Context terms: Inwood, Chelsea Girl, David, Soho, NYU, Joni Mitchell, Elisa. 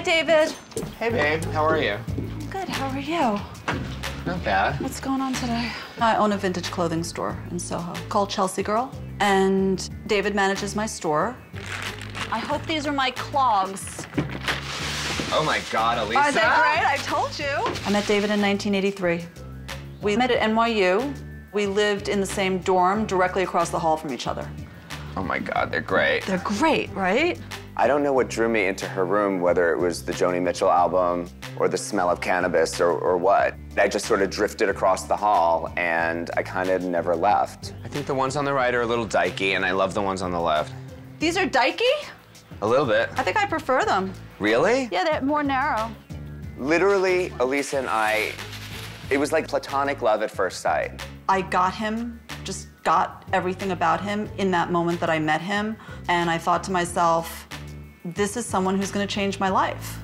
Hi, David. Hey, babe. How are you? I'm good. How are you? Not bad. What's going on today? I own a vintage clothing store in Soho called Chelsea Girl, and David manages my store. I hope these are my clogs. Oh, my God, Elisa. Are they great? I told you. I met David in 1983. We met at NYU. We lived in the same dorm directly across the hall from each other. Oh, my God, they're great. They're great, right? I don't know what drew me into her room, whether it was the Joni Mitchell album or the smell of cannabis or what. I just sort of drifted across the hall, and I kind of never left. I think the ones on the right are a little dykey, and I love the ones on the left. These are dykey? A little bit. I think I prefer them. Really? Yeah, they're more narrow. Literally, Elisa and I, it was like platonic love at first sight. I got him, just got everything about him in that moment that I met him, and I thought to myself, this is someone who's going to change my life.